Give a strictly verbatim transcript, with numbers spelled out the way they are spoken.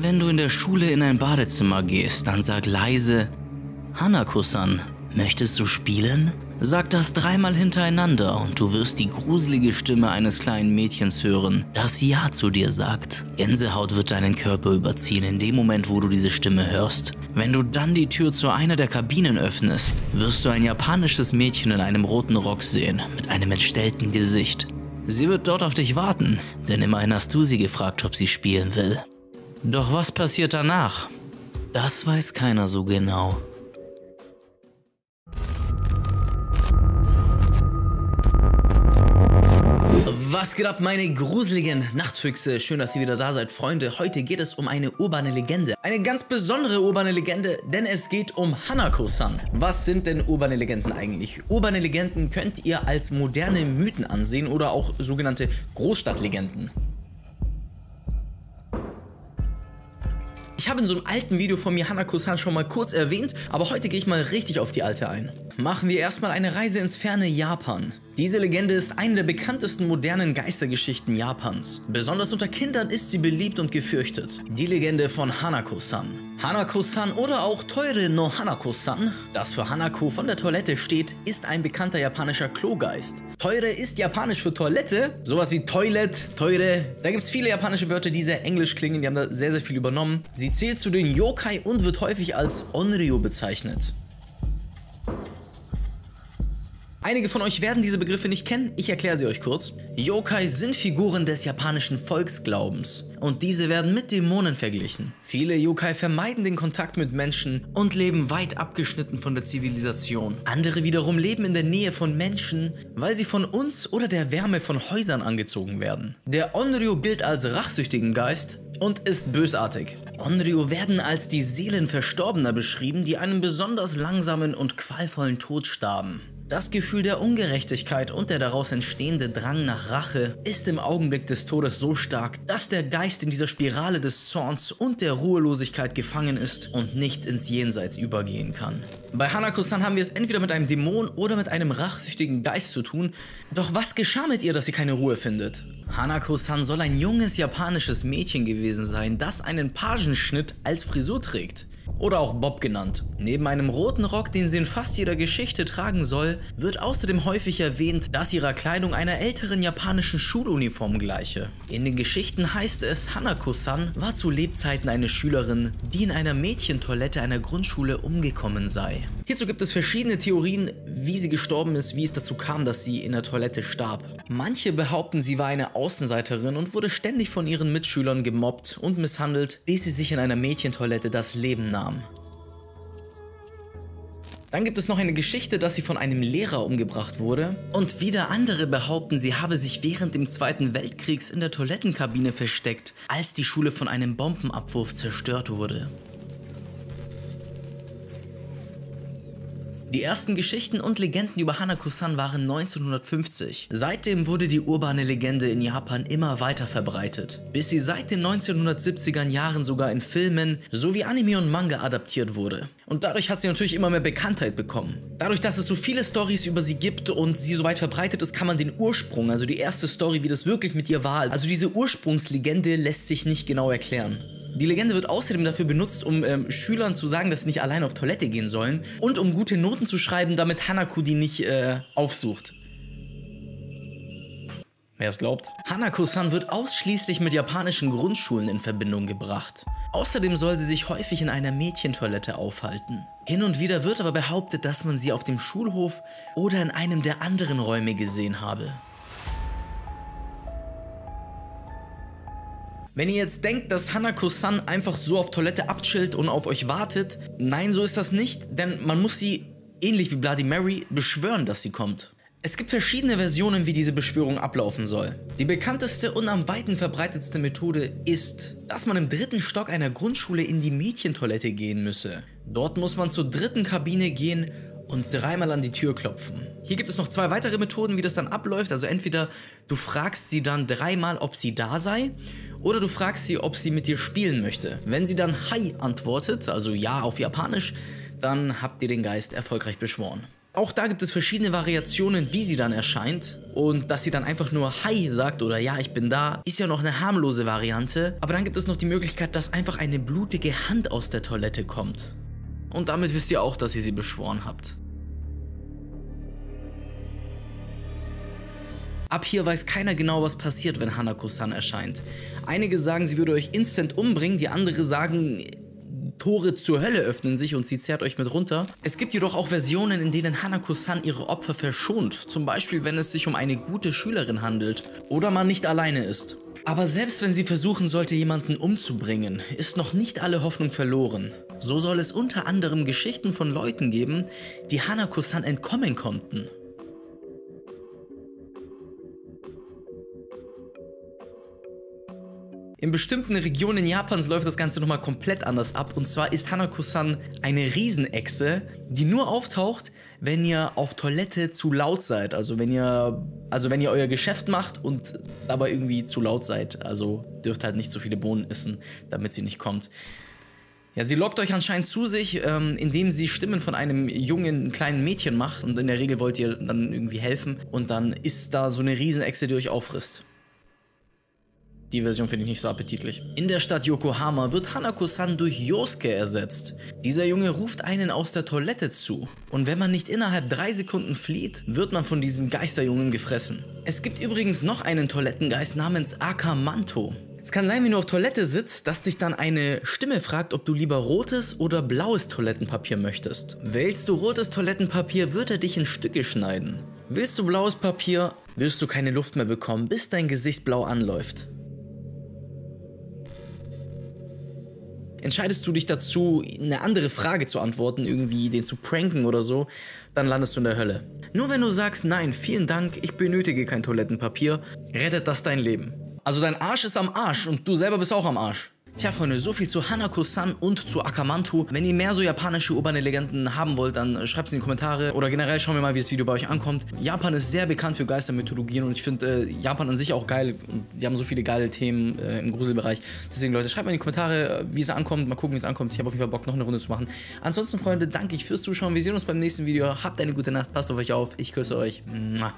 Wenn du in der Schule in ein Badezimmer gehst, dann sag leise, Hanako-san, möchtest du spielen? Sag das dreimal hintereinander und du wirst die gruselige Stimme eines kleinen Mädchens hören, das Ja zu dir sagt. Gänsehaut wird deinen Körper überziehen in dem Moment, wo du diese Stimme hörst. Wenn du dann die Tür zu einer der Kabinen öffnest, wirst du ein japanisches Mädchen in einem roten Rock sehen, mit einem entstellten Gesicht. Sie wird dort auf dich warten, denn immerhin hast du sie gefragt, ob sie spielen will. Doch was passiert danach? Das weiß keiner so genau. Was geht ab, meine gruseligen Nachtfüchse? Schön, dass ihr wieder da seid, Freunde. Heute geht es um eine urbane Legende. Eine ganz besondere urbane Legende, denn es geht um Hanako-san. Was sind denn urbane Legenden eigentlich? Urbane Legenden könnt ihr als moderne Mythen ansehen oder auch sogenannte Großstadtlegenden. Ich habe in so einem alten Video von mir Hanako-san schon mal kurz erwähnt, aber heute gehe ich mal richtig auf die alte ein. Machen wir erstmal eine Reise ins ferne Japan. Diese Legende ist eine der bekanntesten modernen Geistergeschichten Japans. Besonders unter Kindern ist sie beliebt und gefürchtet. Die Legende von Hanako-san. Hanako-san oder auch Toire no Hanako-san, das für Hanako von der Toilette steht, ist ein bekannter japanischer Klogeist. Toire ist japanisch für Toilette, sowas wie Toilet, Toire. Da gibt es viele japanische Wörter, die sehr englisch klingen, die haben da sehr, sehr viel übernommen. Sie zählt zu den Yokai und wird häufig als Onryo bezeichnet. Einige von euch werden diese Begriffe nicht kennen, ich erkläre sie euch kurz. Yokai sind Figuren des japanischen Volksglaubens und diese werden mit Dämonen verglichen. Viele Yokai vermeiden den Kontakt mit Menschen und leben weit abgeschnitten von der Zivilisation. Andere wiederum leben in der Nähe von Menschen, weil sie von uns oder der Wärme von Häusern angezogen werden. Der Onryo gilt als rachsüchtigen Geist und ist bösartig. Onryo werden als die Seelen Verstorbener beschrieben, die einen besonders langsamen und qualvollen Tod starben. Das Gefühl der Ungerechtigkeit und der daraus entstehende Drang nach Rache ist im Augenblick des Todes so stark, dass der Geist in dieser Spirale des Zorns und der Ruhelosigkeit gefangen ist und nicht ins Jenseits übergehen kann. Bei Hanako-san haben wir es entweder mit einem Dämon oder mit einem rachsüchtigen Geist zu tun, doch was geschah mit ihr, dass sie keine Ruhe findet? Hanako-san soll ein junges japanisches Mädchen gewesen sein, das einen Pagenschnitt als Frisur trägt. Oder auch Bob genannt. Neben einem roten Rock, den sie in fast jeder Geschichte tragen soll, wird außerdem häufig erwähnt, dass ihrer Kleidung einer älteren japanischen Schuluniform gleiche. In den Geschichten heißt es, Hanako-san war zu Lebzeiten eine Schülerin, die in einer Mädchentoilette einer Grundschule umgekommen sei. Hierzu gibt es verschiedene Theorien, wie sie gestorben ist, wie es dazu kam, dass sie in der Toilette starb. Manche behaupten, sie war eine Außenseiterin und wurde ständig von ihren Mitschülern gemobbt und misshandelt, bis sie sich in einer Mädchentoilette das Leben nahm. Dann gibt es noch eine Geschichte, dass sie von einem Lehrer umgebracht wurde. Und wieder andere behaupten, sie habe sich während dem Zweiten Weltkriegs in der Toilettenkabine versteckt, als die Schule von einem Bombenabwurf zerstört wurde. Die ersten Geschichten und Legenden über Hanako-san waren neunzehnhundertfünfzig. Seitdem wurde die urbane Legende in Japan immer weiter verbreitet, bis sie seit den neunzehnhundertsiebziger Jahren sogar in Filmen sowie Anime und Manga adaptiert wurde. Und dadurch hat sie natürlich immer mehr Bekanntheit bekommen. Dadurch, dass es so viele Storys über sie gibt und sie so weit verbreitet ist, kann man den Ursprung, also die erste Story, wie das wirklich mit ihr war, also diese Ursprungslegende lässt sich nicht genau erklären. Die Legende wird außerdem dafür benutzt, um ähm, Schülern zu sagen, dass sie nicht allein auf Toilette gehen sollen und um gute Noten zu schreiben, damit Hanako die nicht äh, aufsucht. Wer es glaubt? Hanako-san wird ausschließlich mit japanischen Grundschulen in Verbindung gebracht. Außerdem soll sie sich häufig in einer Mädchentoilette aufhalten. Hin und wieder wird aber behauptet, dass man sie auf dem Schulhof oder in einem der anderen Räume gesehen habe. Wenn ihr jetzt denkt, dass Hanako-san einfach so auf Toilette abchillt und auf euch wartet, nein, so ist das nicht, denn man muss sie, ähnlich wie Bloody Mary, beschwören, dass sie kommt. Es gibt verschiedene Versionen, wie diese Beschwörung ablaufen soll. Die bekannteste und am weiten verbreitetste Methode ist, dass man im dritten Stock einer Grundschule in die Mädchentoilette gehen müsse. Dort muss man zur dritten Kabine gehen und dreimal an die Tür klopfen. Hier gibt es noch zwei weitere Methoden, wie das dann abläuft. Also entweder du fragst sie dann dreimal, ob sie da sei, oder du fragst sie, ob sie mit dir spielen möchte. Wenn sie dann Hi antwortet, also Ja auf Japanisch, dann habt ihr den Geist erfolgreich beschworen. Auch da gibt es verschiedene Variationen, wie sie dann erscheint. Und dass sie dann einfach nur Hi sagt oder ja, ich bin da, ist ja noch eine harmlose Variante. Aber dann gibt es noch die Möglichkeit, dass einfach eine blutige Hand aus der Toilette kommt. Und damit wisst ihr auch, dass ihr sie beschworen habt. Ab hier weiß keiner genau, was passiert, wenn Hanako-san erscheint. Einige sagen, sie würde euch instant umbringen, die anderen sagen, Tore zur Hölle öffnen sich und sie zerrt euch mit runter. Es gibt jedoch auch Versionen, in denen Hanako-san ihre Opfer verschont, zum Beispiel wenn es sich um eine gute Schülerin handelt oder man nicht alleine ist. Aber selbst wenn sie versuchen sollte, jemanden umzubringen, ist noch nicht alle Hoffnung verloren. So soll es unter anderem Geschichten von Leuten geben, die Hanako-san entkommen konnten. In bestimmten Regionen Japans läuft das Ganze nochmal komplett anders ab, und zwar ist Hanako-san eine Riesenechse, die nur auftaucht, wenn ihr auf Toilette zu laut seid, also wenn ihr, also wenn ihr euer Geschäft macht und dabei irgendwie zu laut seid, also dürft halt nicht so viele Bohnen essen, damit sie nicht kommt. Ja, sie lockt euch anscheinend zu sich, ähm, indem sie Stimmen von einem jungen, kleinen Mädchen macht, und in der Regel wollt ihr dann irgendwie helfen und dann ist da so eine Riesenechse, die euch auffrisst. Die Version finde ich nicht so appetitlich. In der Stadt Yokohama wird Hanako-san durch Yosuke ersetzt. Dieser Junge ruft einen aus der Toilette zu. Und wenn man nicht innerhalb drei Sekunden flieht, wird man von diesem Geisterjungen gefressen. Es gibt übrigens noch einen Toilettengeist namens Akamanto. Es kann sein, wenn du auf Toilette sitzt, dass dich dann eine Stimme fragt, ob du lieber rotes oder blaues Toilettenpapier möchtest. Wählst du rotes Toilettenpapier, wird er dich in Stücke schneiden. Willst du blaues Papier, wirst du keine Luft mehr bekommen, bis dein Gesicht blau anläuft. Entscheidest du dich dazu, eine andere Frage zu antworten, irgendwie den zu pranken oder so, dann landest du in der Hölle. Nur wenn du sagst, nein, vielen Dank, ich benötige kein Toilettenpapier, rettet das dein Leben. Also dein Arsch ist am Arsch und du selber bist auch am Arsch. Tja Freunde, so viel zu Hanako-san und zu Akamanto. Wenn ihr mehr so japanische urbane Legenden haben wollt, dann schreibt es in die Kommentare oder generell schauen wir mal, wie das Video bei euch ankommt. Japan ist sehr bekannt für Geistermythologien und ich finde äh, Japan an sich auch geil und die haben so viele geile Themen äh, im Gruselbereich. Deswegen Leute, schreibt mal in die Kommentare, wie es ankommt, mal gucken, wie es ankommt. Ich habe auf jeden Fall Bock, noch eine Runde zu machen. Ansonsten Freunde, danke ich fürs Zuschauen, wir sehen uns beim nächsten Video. Habt eine gute Nacht, passt auf euch auf, ich küsse euch. Mua.